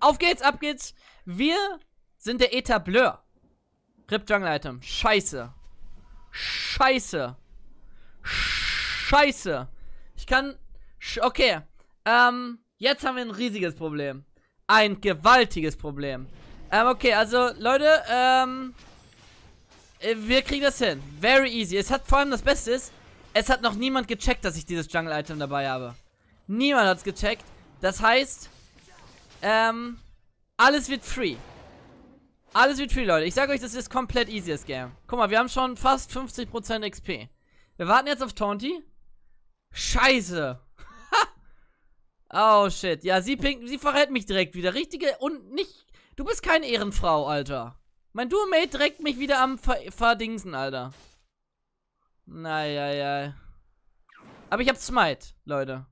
Auf geht's, ab geht's. Wir sind der Etableur. RIP Jungle Item. Scheiße. Scheiße. Scheiße. Ich kann... Okay. Jetzt haben wir ein riesiges Problem. Ein gewaltiges Problem. Okay, also Leute, wir kriegen das hin. Very easy. Es hat vor allem das Beste ist, es hat noch niemand gecheckt, dass ich dieses Jungle Item dabei habe. Niemand hat's gecheckt. Das heißt, alles wird free. Alles wird free, Leute. Ich sage euch, das ist komplett easy, das Game. Guck mal, wir haben schon fast 50% XP. Wir warten jetzt auf Taunty. Scheiße. Oh, shit. Ja, sie verrät mich direkt wieder. Richtige und nicht... Du bist keine Ehrenfrau, Alter. Mein Duo-Mate direkt mich wieder am Verdingsen, Alter. Naja, ja. Aber ich hab Smite, Leute.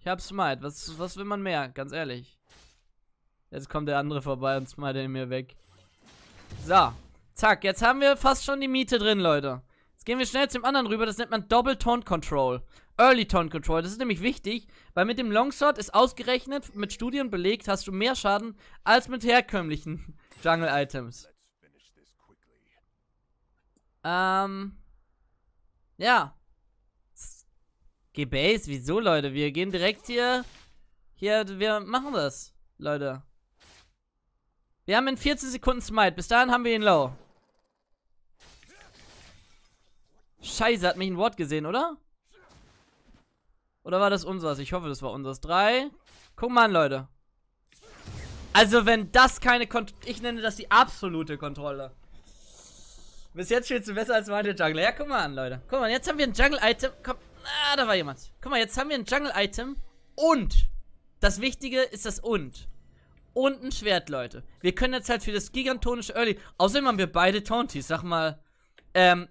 Ich hab Smite. Was will man mehr? Ganz ehrlich. Jetzt kommt der andere vorbei und smite ihn mir weg. So. Zack, jetzt haben wir fast schon die Miete drin, Leute. Jetzt gehen wir schnell zum anderen rüber. Das nennt man Double Taunt Control. Early Taunt Control. Das ist nämlich wichtig, weil mit dem Longsword ist ausgerechnet, mit Studien belegt, hast du mehr Schaden als mit herkömmlichen Jungle Items. Ja. G-Base, wieso, Leute? Wir gehen direkt hier. Wir machen das, Leute. Wir haben in 14 Sekunden Smite. Bis dahin haben wir ihn low. Scheiße, hat mich ein Ward gesehen, oder? Oder war das unseres? Ich hoffe, das war unseres. 3. Guck mal an, Leute. Also, wenn das keine Kontrolle... Ich nenne das die absolute Kontrolle. Bis jetzt spielst du besser als meine Jungler. Ja, guck mal an, Leute. Guck mal, jetzt haben wir ein Jungle-Item... Komm, ah, da war jemand. Guck mal, jetzt haben wir ein Jungle-Item und... Das Wichtige ist das und ein Schwert, Leute. Wir können jetzt halt für das gigantonische Early... Außerdem haben wir beide Taunties, sag mal...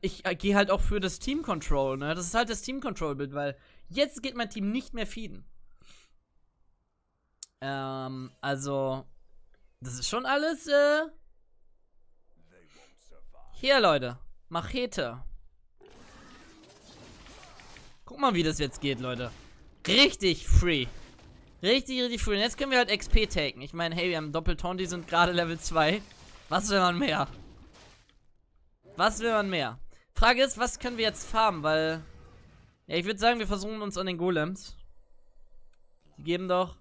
ich gehe halt auch für das Team-Control, ne? Das ist halt das Team-Control-Bild, weil jetzt geht mein Team nicht mehr feeden. Also, das ist schon alles, Hier, Leute. Machete. Guck mal, wie das jetzt geht, Leute. Richtig free. Richtig, richtig free. Und jetzt können wir halt XP taken. Ich meine, hey, wir haben Doppelton, die sind gerade Level 2. Was will man mehr? Was will man mehr? Frage ist, was können wir jetzt farmen, weil... Ja, ich würde sagen, wir versuchen uns an den Golems. Die geben doch...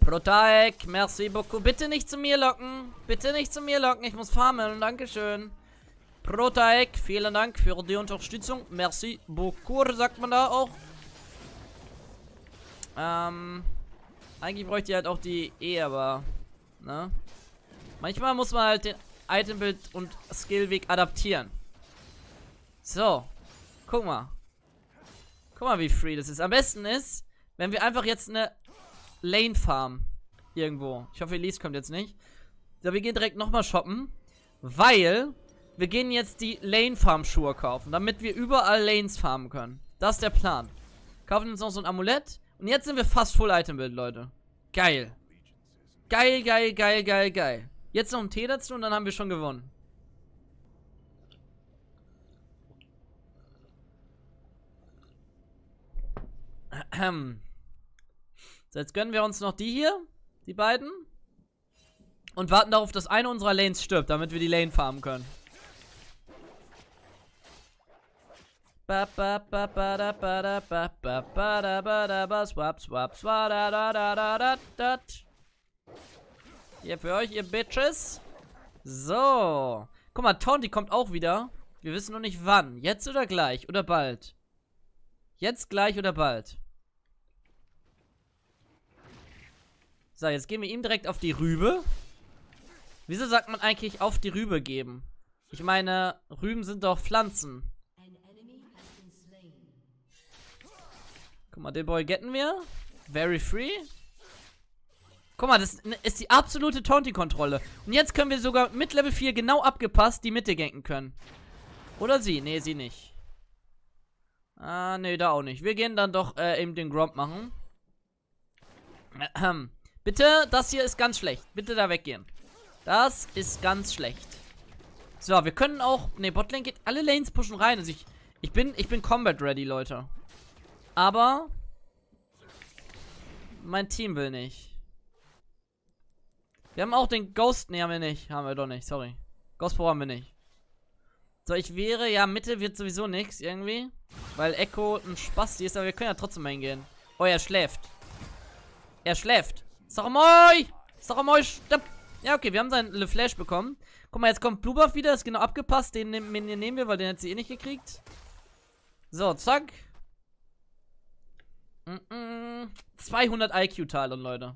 Protaek, merci beaucoup. Bitte nicht zu mir locken. Bitte nicht zu mir locken, ich muss farmen. Dankeschön. Protaek, vielen Dank für die Unterstützung. Merci beaucoup, sagt man da auch. Eigentlich bräuchte ich halt auch die E, aber... Ne? Manchmal muss man halt den... Itembild und Skillweg adaptieren. So. Guck mal. Guck mal, wie free das ist. Am besten ist, wenn wir einfach jetzt eine Lane farmen. Irgendwo. Ich hoffe, Elise kommt jetzt nicht. So, wir gehen direkt nochmal shoppen. Weil wir gehen jetzt die Lane-Farm-Schuhe kaufen. Damit wir überall Lanes farmen können. Das ist der Plan. Kaufen uns noch so ein Amulett. Und jetzt sind wir fast Full Itembild, Leute. Geil. Geil, geil, geil, geil, geil. Jetzt noch einen Tee dazu und dann haben wir schon gewonnen. So, jetzt gönnen wir uns noch die hier. Die beiden. Und warten darauf, dass eine unserer Lanes stirbt, damit wir die Lane farmen können. Swap, swap, swap. Hier für euch, ihr Bitches. So. Guck mal, Taunty kommt auch wieder. Wir wissen noch nicht wann. Jetzt oder gleich oder bald. Jetzt, gleich oder bald. So, jetzt gehen wir ihm direkt auf die Rübe. Wieso sagt man eigentlich auf die Rübe geben? Ich meine, Rüben sind doch Pflanzen. Guck mal, den Boy getten wir. Very free. Guck mal, das ist die absolute Taunty-Kontrolle. Und jetzt können wir sogar mit Level 4 genau abgepasst die Mitte ganken können. Oder sie? Nee, sie nicht. Ah, nee, da auch nicht. Wir gehen dann doch eben den Gromp machen. Bitte, das hier ist ganz schlecht. Bitte da weggehen. Das ist ganz schlecht. So, wir können auch... Nee, Botlane geht alle Lanes pushen rein. Also ich bin Combat-ready, Leute. Aber... Mein Team will nicht. Wir haben auch den Ghost. Ne, haben wir nicht. Haben wir doch nicht, sorry. Ghostbau haben wir nicht. So, ich wäre, ja, Mitte wird sowieso nichts irgendwie. Weil Echo ein Spasti ist, aber wir können ja trotzdem mal hingehen. Oh, er schläft. Er schläft. Saramoi! Saramoi, stopp! Ja, okay, wir haben seinen Le Flash bekommen. Guck mal, jetzt kommt Blue Buff wieder, ist genau abgepasst. Den nehmen wir, weil den hat sie eh nicht gekriegt. So, zack. 200 IQ Talon, Leute.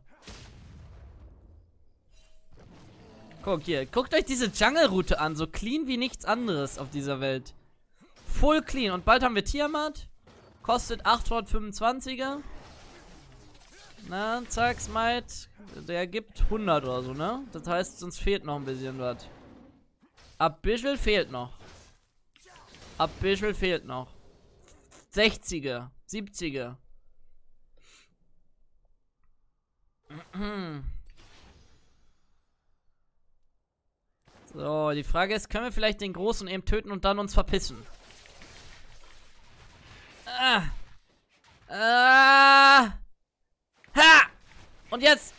Guck hier, guckt euch diese Jungle-Route an. So clean wie nichts anderes auf dieser Welt. Full clean. Und bald haben wir Tiamat. Kostet 825er. Na, zack, Smite. Der gibt 100 oder so, ne? Das heißt, uns fehlt noch ein bisschen was. Ab Bischel fehlt noch. Ab Bischel fehlt noch. 60er, 70er. So, die Frage ist, können wir vielleicht den Großen eben töten und dann uns verpissen? Ha! Und jetzt,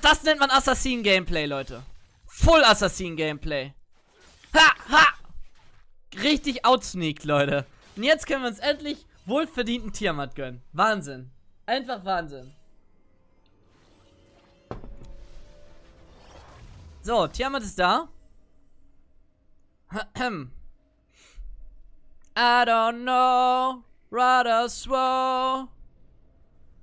das nennt man Assassinen-Gameplay, Leute. Full Assassinen-Gameplay. Ha! Ha! Richtig outsneakt, Leute. Und jetzt können wir uns endlich wohlverdienten Tiamat gönnen. Wahnsinn. Einfach Wahnsinn. So, Tiamat ist da. I don't know, rather swore.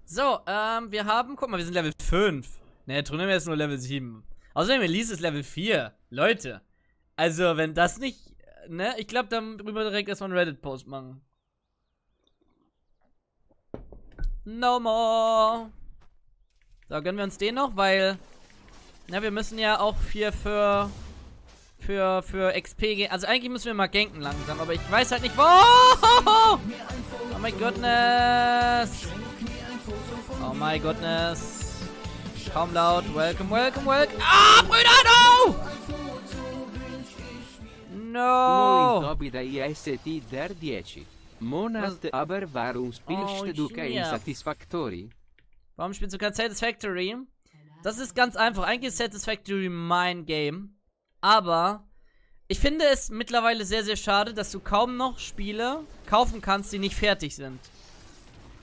So, wir haben, guck mal, wir sind Level 5. Ne, drinnen wäre jetzt nur Level 7. Außerdem, Elise ist Level 4. Leute, also wenn das nicht, ne, ich glaube, dann rüber direkt erstmal einen Reddit-Post machen. No more. So, gönnen wir uns den noch, weil... Na, wir müssen ja auch hier für XP gehen. Also eigentlich müssen wir mal ganken langsam, aber ich weiß halt nicht wo. Oh my goodness. Oh my goodness. Kaum laut. Welcome, welcome, welcome. Ah, Brüder, no! No! Aber warum spielst du kein Satisfactory? Warum spielst du kein Satisfactory? Das ist ganz einfach. Eigentlich ist Satisfactory mein Game. Aber ich finde es mittlerweile sehr, sehr schade, dass du kaum noch Spiele kaufen kannst, die nicht fertig sind.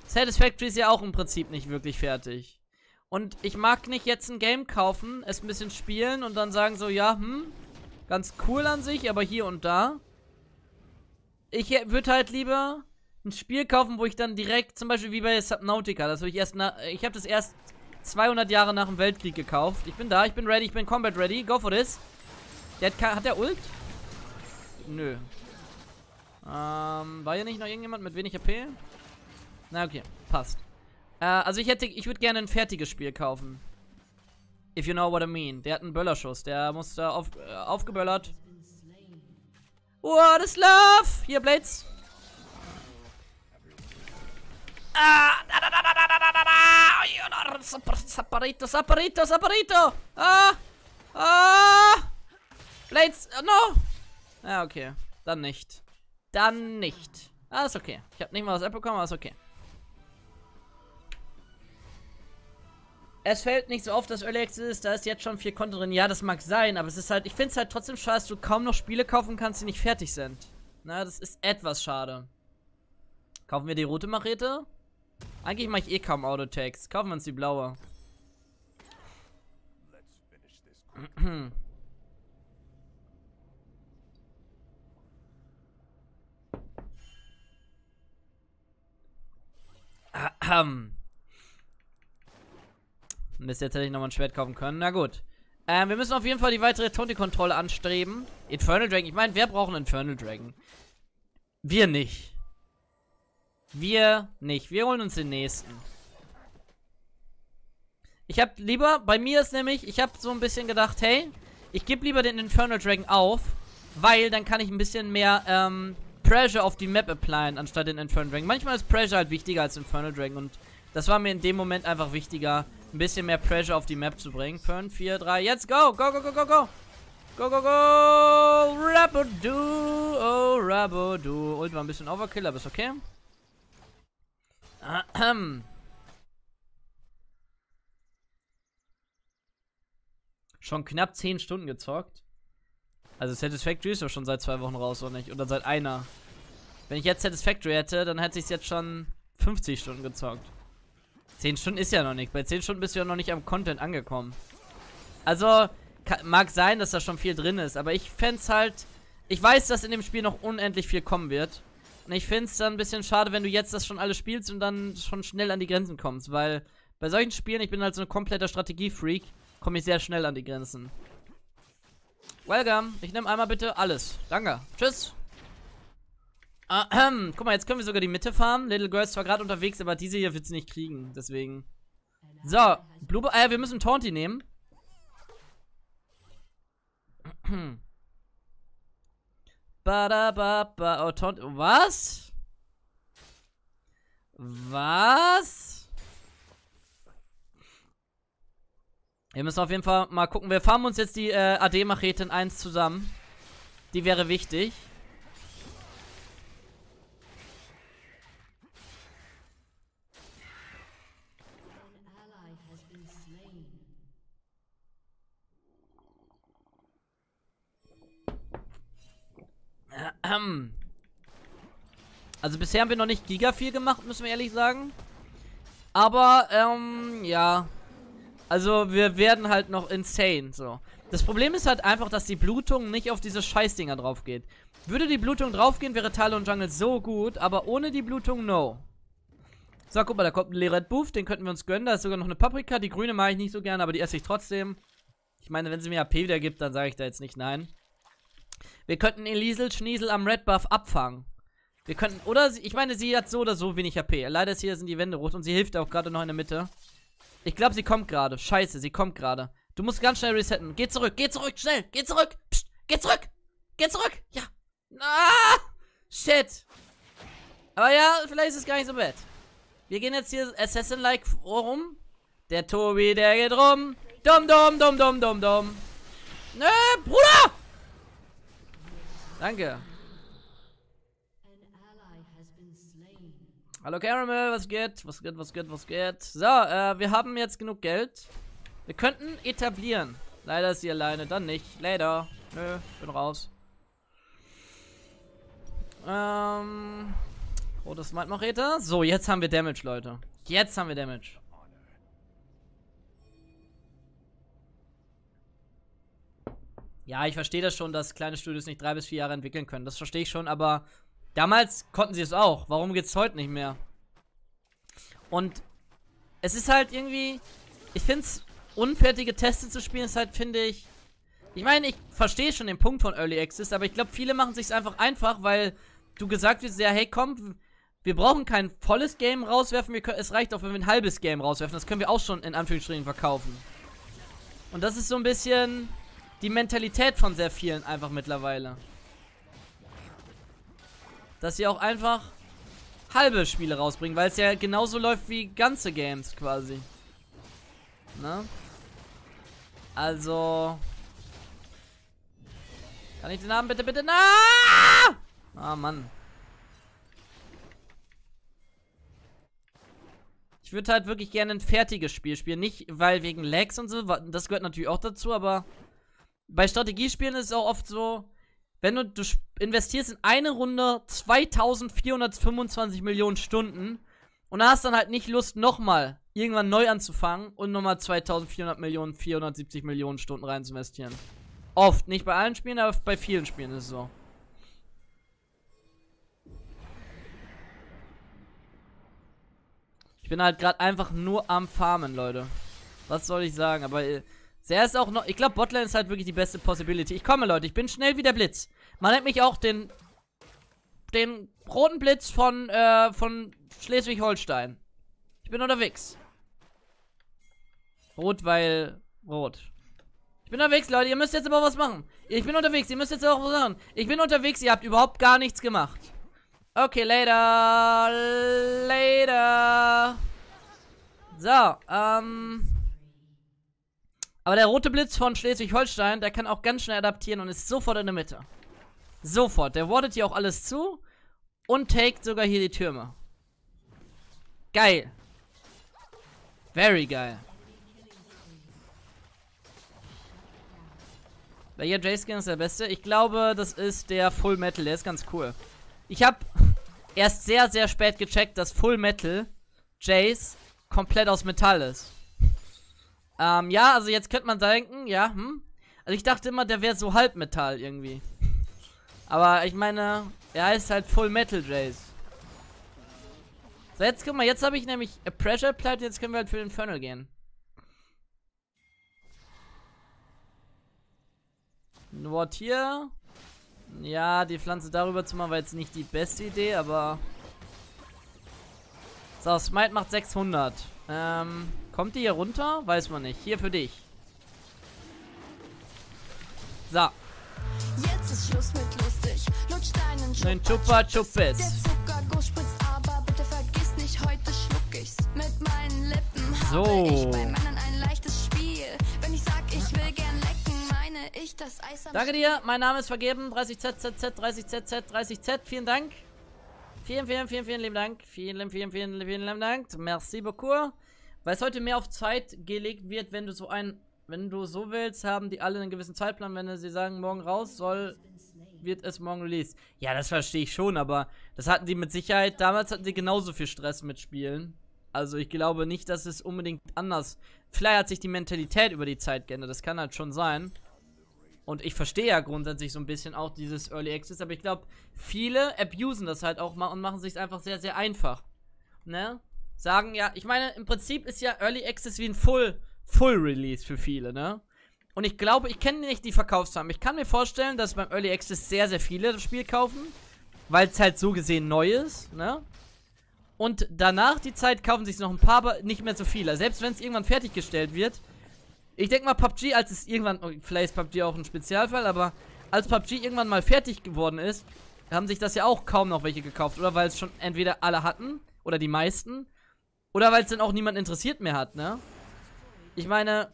Satisfactory ist ja auch im Prinzip nicht wirklich fertig. Und ich mag nicht jetzt ein Game kaufen, es ein bisschen spielen und dann sagen so, ja, ganz cool an sich, aber hier und da. Ich würde halt lieber ein Spiel kaufen, wo ich dann direkt, zum Beispiel wie bei Subnautica, das würde ich erst, ich habe das erst 200 Jahre nach dem Weltkrieg gekauft. Ich bin da, ich bin ready, ich bin combat ready. Go for this. Der hat der Ult? Nö. War hier nicht noch irgendjemand mit wenig HP? Na okay, passt. Also ich würde gerne ein fertiges Spiel kaufen. If you know what I mean. Der hat einen Böllerschuss, der muss da aufgeböllert. What is love? Hier, Blades. Saparito, Saparito, Saparito! Ah! Ah! Blades! No! Ja, okay. Dann nicht. Dann nicht. Ah, ist okay. Ich hab nicht mal was abbekommen, aber ist okay. Es fällt nicht so oft, dass Early Access ist. Da ist jetzt schon viel Content drin. Ja, das mag sein, aber es ist halt. Ich find's halt trotzdem schade, dass du kaum noch Spiele kaufen kannst, die nicht fertig sind. Na, das ist etwas schade. Kaufen wir die rote Machete? Eigentlich mache ich eh kaum Auto-Tags. Kaufen wir uns die blaue. Mist, jetzt hätte ich nochmal ein Schwert kaufen können. Na gut. Wir müssen auf jeden Fall die weitere Tonti-Kontrolle anstreben. Infernal Dragon. Ich meine, wer braucht einen Infernal Dragon? Wir nicht. Wir nicht. Wir holen uns den nächsten. Ich hab lieber, bei mir ist nämlich, ich hab so ein bisschen gedacht, hey, ich gebe lieber den Infernal Dragon auf, weil dann kann ich ein bisschen mehr Pressure auf die Map applyen, anstatt den Infernal Dragon. Manchmal ist Pressure halt wichtiger als Infernal Dragon und das war mir in dem Moment einfach wichtiger, ein bisschen mehr Pressure auf die Map zu bringen. 5, 4, 3, jetzt go! Go, go, go, go, go! Go, go, go! Rabadoo! Oh, Rabadoo! Ult war ein bisschen Overkill, aber ist okay. schon knapp 10 Stunden gezockt. Also Satisfactory ist doch schon seit 2 Wochen raus, oder nicht? Oder seit einer. Wenn ich jetzt Satisfactory hätte, dann hätte ich es jetzt schon 50 Stunden gezockt. 10 Stunden ist ja noch nicht. Bei 10 Stunden bist du ja noch nicht am Content angekommen. Also, mag sein, dass da schon viel drin ist, aber ich fände es halt... Ich weiß, dass in dem Spiel noch unendlich viel kommen wird. Und ich finde es dann ein bisschen schade, wenn du jetzt das schon alles spielst und dann schon schnell an die Grenzen kommst. Weil bei solchen Spielen, ich bin halt so ein kompletter Strategiefreak, komme ich sehr schnell an die Grenzen. Welcome. Ich nehme einmal bitte alles. Danke. Tschüss. Guck mal, jetzt können wir sogar die Mitte farmen. Little Girl ist zwar gerade unterwegs, aber diese hier wird sie nicht kriegen. Deswegen. So. Blue. Ah ja, wir müssen Taunty nehmen. Badababa. Oh, Taunty. Was? Was? Wir müssen auf jeden Fall mal gucken. Wir farmen uns jetzt die AD-Machete in 1 zusammen. Die wäre wichtig. Also bisher haben wir noch nicht giga viel gemacht, müssen wir ehrlich sagen. Aber, ja. Also wir werden halt noch insane, so. Das Problem ist halt einfach, dass die Blutung nicht auf diese Scheißdinger drauf geht. Würde die Blutung draufgehen, wäre Talon Jungle so gut, aber ohne die Blutung, no. So, guck mal, da kommt ein Leret Buff, den könnten wir uns gönnen. Da ist sogar noch eine Paprika, die grüne mag ich nicht so gerne, aber die esse ich trotzdem. Ich meine, wenn sie mir AP wieder gibt, dann sage ich da jetzt nicht nein. Wir könnten Elisel Schniesel am Red Buff abfangen. Wir könnten, oder, ich meine, sie hat so oder so wenig HP. Leider ist hier, sind die Wände rot und sie hilft auch gerade noch in der Mitte. Ich glaube, sie kommt gerade. Scheiße, sie kommt gerade. Du musst ganz schnell resetten. Geh zurück, schnell, geh zurück. Psst, geh zurück, geh zurück. Ja. Ah, shit. Aber ja, vielleicht ist es gar nicht so bad. Wir gehen jetzt hier Assassin-like rum. Der Tobi, der geht rum. Dumm. Ne, Bruder! Danke. Hallo Caramel, was geht? Was geht? So, wir haben jetzt genug Geld. Wir könnten etablieren. Leider ist sie alleine, dann nicht. Leider. Nö, bin raus. Rotes Smite-Machete. So, jetzt haben wir Damage, Leute. Jetzt haben wir Damage. Ja, ich verstehe das schon, dass kleine Studios nicht 3 bis 4 Jahre entwickeln können. Das verstehe ich schon, aber damals konnten sie es auch. Warum geht's heute nicht mehr? Und es ist halt irgendwie... Ich finde es, unfertige Teste zu spielen, ist halt, finde ich... Ich meine, ich verstehe schon den Punkt von Early Access, aber ich glaube, viele machen es sich einfach, weil du gesagt wirst, ja, hey, komm, wir brauchen kein volles Game rauswerfen, es reicht auch, wenn wir ein halbes Game rauswerfen. Das können wir auch schon in Anführungsstrichen verkaufen. Und das ist so ein bisschen... die Mentalität von sehr vielen einfach mittlerweile. Dass sie auch einfach halbe Spiele rausbringen, weil es ja genauso läuft wie ganze Games quasi. Ne? Also... Kann ich den Namen bitte? Na! Ah, Mann. Ich würde halt wirklich gerne ein fertiges Spiel spielen. Nicht, weil wegen Lags und so, das gehört natürlich auch dazu, aber... Bei Strategiespielen ist es auch oft so, wenn du investierst in eine Runde 2425 Millionen Stunden und hast dann halt nicht Lust, nochmal irgendwann neu anzufangen und nochmal 470 Millionen Stunden rein zu investieren. Oft, nicht bei allen Spielen, aber bei vielen Spielen ist es so. Ich bin halt gerade einfach nur am Farmen, Leute. Was soll ich sagen, aber... Der ist auch noch. Ich glaube, Botlane ist halt wirklich die beste Possibility. Ich komme, Leute. Ich bin schnell wie der Blitz. Man nennt mich auch den roten Blitz von Schleswig-Holstein. Ich bin unterwegs. Rot, weil rot. Ich bin unterwegs, Leute. Ihr müsst jetzt aber was machen. Ich bin unterwegs. Ihr müsst jetzt auch was machen. Ich bin unterwegs. Ihr habt überhaupt gar nichts gemacht. Okay, later. Later. So, Aber der rote Blitz von Schleswig-Holstein, der kann auch ganz schnell adaptieren und ist sofort in der Mitte. Sofort. Der wardet hier auch alles zu und taked sogar hier die Türme. Geil. Very geil. Welcher Jace-Skin ist der beste? Ich glaube, das ist der Full Metal. Der ist ganz cool. Ich habe erst sehr, sehr spät gecheckt, dass Full Metal Jace komplett aus Metall ist. Ja, also jetzt könnte man denken, ja, Also ich dachte immer, der wäre so Halbmetall irgendwie. Aber ich meine, er heißt halt Full Metal Jace. So, jetzt guck mal, jetzt habe ich nämlich Pressure Plate, jetzt können wir halt für den Funnel gehen. Ein Wort hier. Ja, die Pflanze darüber zu machen war jetzt nicht die beste Idee, aber... So, Smite macht 600. Kommt die hier runter? Weiß man nicht. Hier für dich. So. Jetzt ist Schluss mit lustig. Lutsch deinen Chupa Chupis. So. Danke dir, mein Name ist vergeben. 30 ZZZ. Vielen Dank. Vielen lieben Dank. Vielen lieben Dank. Merci beaucoup. Weil es heute mehr auf Zeit gelegt wird, wenn du so willst, haben die alle einen gewissen Zeitplan. Wenn sie sagen, morgen raus soll, wird es morgen released. Ja, das verstehe ich schon, aber das hatten die mit Sicherheit. Damals hatten die genauso viel Stress mit Spielen. Also ich glaube nicht, dass es unbedingt anders. Vielleicht hat sich die Mentalität über die Zeit geändert. Das kann halt schon sein. Und ich verstehe ja grundsätzlich so ein bisschen auch dieses Early Access, aber ich glaube, viele abusen das halt auch mal und machen sich es einfach sehr, sehr einfach. Ne? Sagen ja, ich meine, im Prinzip ist ja Early Access wie ein Full Release für viele, ne? Und ich glaube, ich kenne nicht die Verkaufszahlen. Ich kann mir vorstellen, dass beim Early Access sehr, sehr viele das Spiel kaufen, weil es halt so gesehen neu ist, ne? Und danach die Zeit kaufen sich noch ein paar, aber nicht mehr so viele. Selbst wenn es irgendwann fertiggestellt wird. Ich denke mal, PUBG, als es irgendwann, vielleicht ist PUBG auch ein Spezialfall, aber als PUBG irgendwann mal fertig geworden ist, haben sich das ja auch kaum noch welche gekauft, oder? Weil es schon entweder alle hatten, oder die meisten, oder weil es dann auch niemand interessiert mehr hat, ne? Ich meine,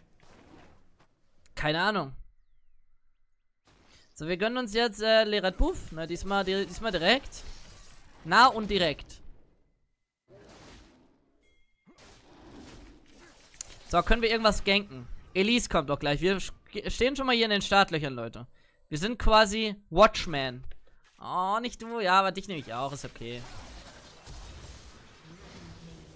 keine Ahnung. So, wir gönnen uns jetzt Lerat Puff, ne, diesmal direkt. Nah und direkt. So, können wir irgendwas ganken? Elise kommt doch gleich. Wir stehen schon mal hier in den Startlöchern, Leute. Wir sind quasi Watchman. Oh, nicht du. Ja, aber dich nehme ich auch. Ist okay.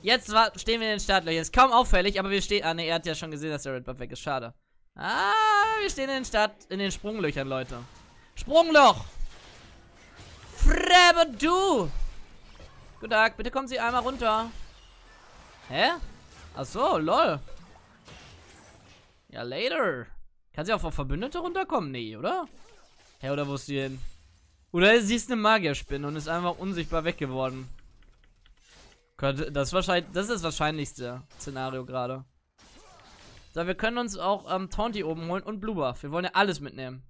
Jetzt stehen wir in den Startlöchern. Ist kaum auffällig, aber wir stehen... Ah, ne, er hat ja schon gesehen, dass der Red Buff weg ist. Schade. Ah, wir stehen in den Sprunglöchern, Leute. Sprungloch! Frebe du! Guten Tag, bitte kommen Sie einmal runter. Hä? Ach so, lol. Ja, later. Kann sie auch von Verbündete runterkommen? Nee, oder? Hä, hey, oder wo ist sie hin? Oder sie ist eine Magierspinne und ist einfach unsichtbar weggeworden. Das ist das wahrscheinlichste Szenario gerade. So, wir können uns auch Taunty oben holen und Blue Buff. Wir wollen ja alles mitnehmen.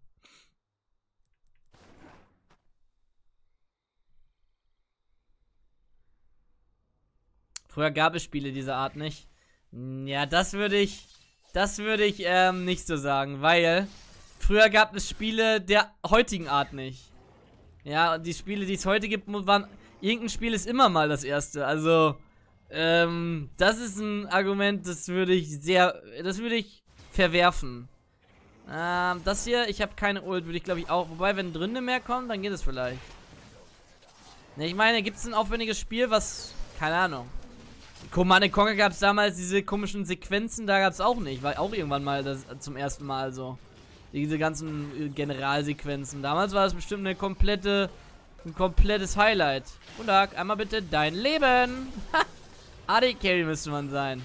Früher gab es Spiele dieser Art nicht. Ja, das würde ich nicht so sagen, weil früher gab es Spiele der heutigen Art nicht. Ja, und die Spiele, die es heute gibt, waren... Irgendein Spiel ist immer mal das erste. Also, das ist ein Argument, das würde ich verwerfen. Das hier, ich habe keine Ult, würde ich glaube ich auch... Wobei, wenn drinnen mehr kommt, dann geht es vielleicht. Ne, ich meine, gibt es ein aufwendiges Spiel, was... Keine Ahnung. Command & Conquer gab es damals diese komischen Sequenzen, da gab es auch nicht, weil auch irgendwann mal das zum ersten Mal so. Diese ganzen Generalsequenzen. Damals war das bestimmt eine komplettes Highlight. Guten Tag, einmal bitte dein Leben. AD-Carry müsste man sein.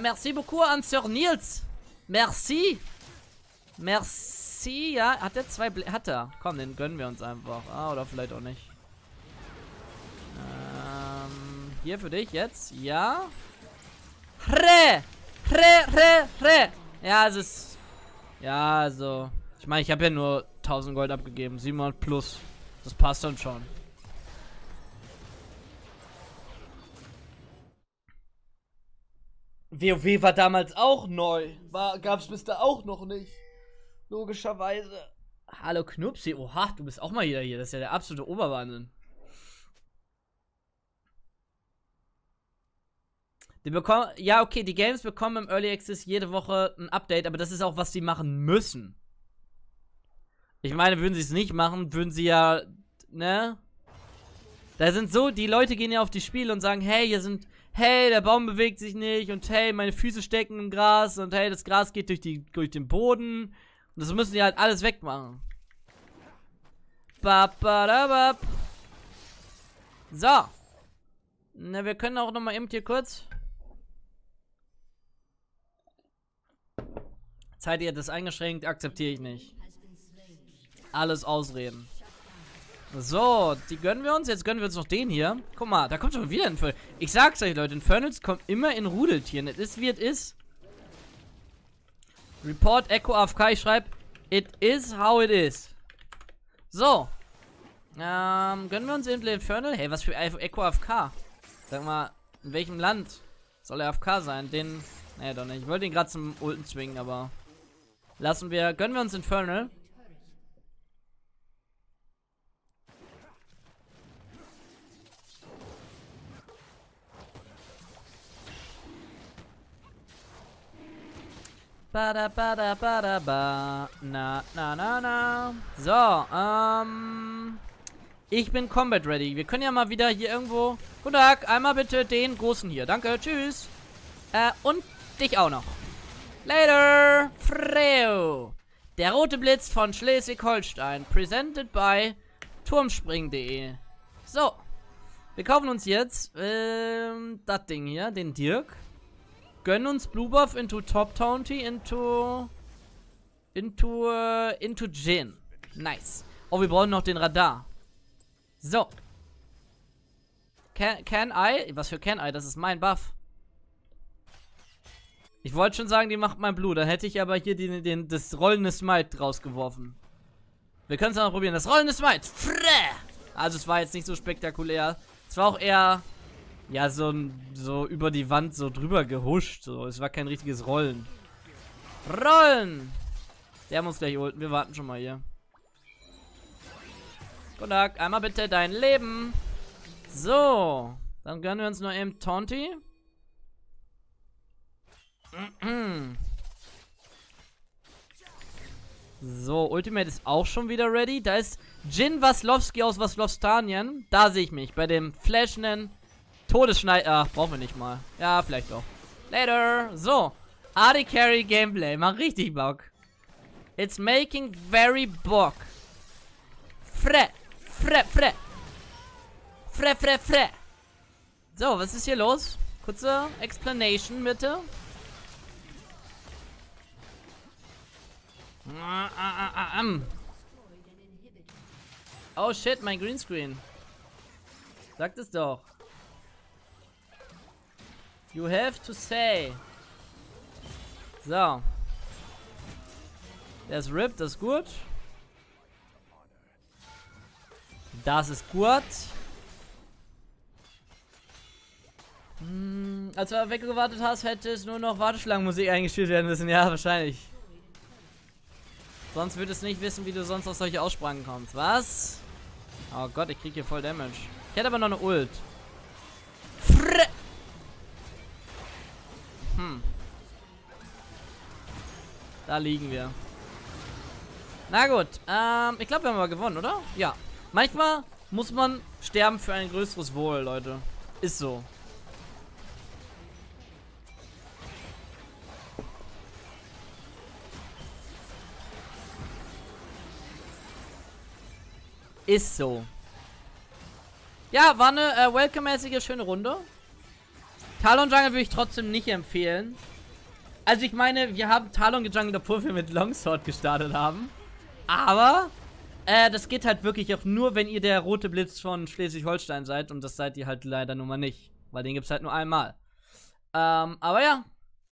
Merci beaucoup an Sir Nils. Merci. Merci, ja. Hat er zwei Blä... Hat er. Komm, den gönnen wir uns einfach. Ah, oder vielleicht auch nicht. Hier für dich jetzt. Ja. Re. Ja, es ist. Ja, also. Ich meine, ich habe ja nur 1000 Gold abgegeben. 700 plus. Das passt dann schon. WoW war damals auch neu. Gab's bis da auch noch nicht. Logischerweise. Hallo Knupsi. Oha, du bist auch mal wieder hier. Das ist ja der absolute Oberwahnsinn. Die bekommen, ja okay, die Games bekommen im Early Access jede Woche ein Update, aber das ist auch, was sie machen müssen. Ich meine, würden sie es nicht machen, würden sie ja, ne? Da sind so, die Leute gehen ja auf die Spiele und sagen, hey, hier sind, hey, der Baum bewegt sich nicht und hey, meine Füße stecken im Gras und hey, das Gras geht durch den Boden. Und das müssen die halt alles wegmachen. Babababab. So. Na, wir können auch nochmal eben hier kurz. Zeit ihr das eingeschränkt, akzeptiere ich nicht. Alles Ausreden. So, die gönnen wir uns. Jetzt gönnen wir uns noch den hier. Guck mal, da kommt schon wieder ein Infernals. Ich sag's euch, Leute, Infernals kommt immer in Rudeltieren. Es ist, wie es ist. Report Echo AFK. Ich schreibe, it is how it is. So. Gönnen wir uns eben den Infernal? Hey, was für Echo AFK? Sag mal, in welchem Land soll er AFK sein? Den, naja, doch nicht. Ich wollte ihn gerade zum Ulten zwingen, aber lassen wir, gönnen wir uns Infernal. Bada bada bada ba. Na na na na. So, ich bin Combat Ready. Wir können ja mal wieder hier irgendwo. Guten Tag, einmal bitte den Großen hier. Danke, tschüss. Und dich auch noch. Later, Freo. Der rote Blitz von Schleswig-Holstein. Presented by turmspring.de. So, wir kaufen uns jetzt das Ding hier, den Dirk. Gönnen uns Blue Buff into Top Townty into Jin. Nice. Oh, wir brauchen noch den Radar. So. Can I? Was für Can I? Das ist mein Buff. Ich wollte schon sagen, die macht mein Blue. Dann hätte ich aber hier das rollende Smite rausgeworfen. Wir können es noch probieren. Das rollende Smite. Also es war jetzt nicht so spektakulär. Es war auch eher... Ja, so über die Wand so drüber gehuscht. So. Es war kein richtiges Rollen. Rollen! Der muss gleich ulten. Wir warten schon mal hier. Guten Tag. Einmal bitte dein Leben. So. Dann gönnen wir uns nur eben Taunty. So, Ultimate ist auch schon wieder ready. Da ist Jin Waslowski aus Waslowstanien. Da sehe ich mich. Bei dem flashenden Todesschneider. Ach, brauchen wir nicht mal. Ja, vielleicht auch. Later. So. AD Carry Gameplay. Macht richtig Bock. It's making very Bock. Fre. So, was ist hier los? Kurze Explanation, bitte. Oh shit, mein Greenscreen. Sagt es doch. You have to say. So. Der ist ripped, das ist gut. Das ist gut. Als du weggewartet hast, hätte es nur noch Warteschlangenmusik eingespielt werden müssen. Ja, wahrscheinlich. Sonst würdest du nicht wissen, wie du sonst auf solche Aussprachen kommst. Was? Oh Gott, ich krieg hier voll Damage. Ich hätte aber noch eine Ult. Da liegen wir. Na gut. Ich glaube, wir haben mal gewonnen, oder? Ja. Manchmal muss man sterben für ein größeres Wohl, Leute. Ist so. Ist so. Ja, war eine welcome-mäßige, schöne Runde. Talon Jungle würde ich trotzdem nicht empfehlen. Also ich meine, wir haben Talon gejungelt, obwohl wir mit Longsword gestartet haben. Aber das geht halt wirklich auch nur, wenn ihr der rote Blitz von Schleswig-Holstein seid. Und das seid ihr halt leider nun mal nicht. Weil den gibt es halt nur einmal. Aber ja.